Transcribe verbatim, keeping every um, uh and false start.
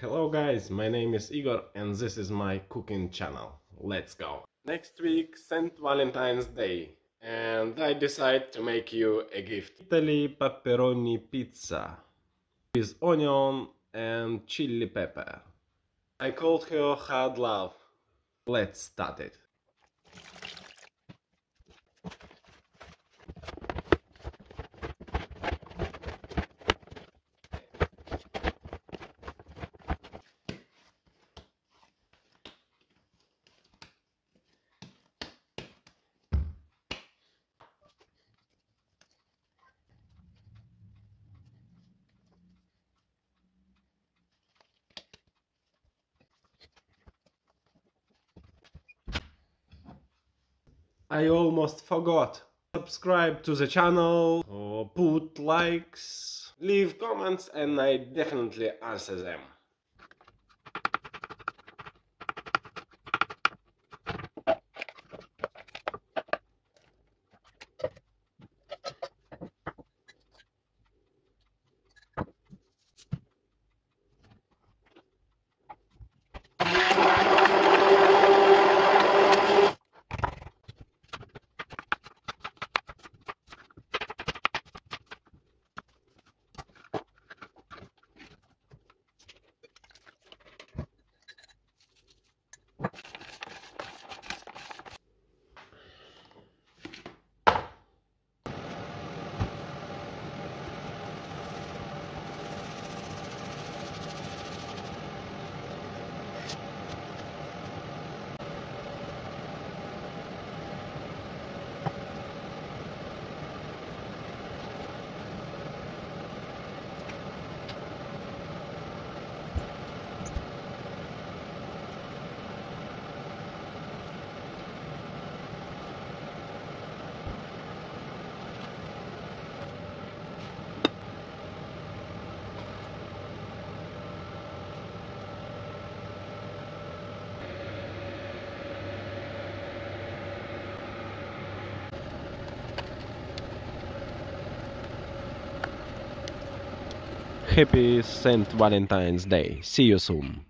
Hello guys, my name is Igor and this is my cooking channel. Let's go! Next week Saint Valentine's Day and I decide to make you a gift. Italy pepperoni pizza with onion and chili pepper. I called her hard love. Let's start it. I almost forgot. Subscribe to the channel, or put likes, leave comments and I definitely answer them. Happy Saint Valentine's Day. See you soon.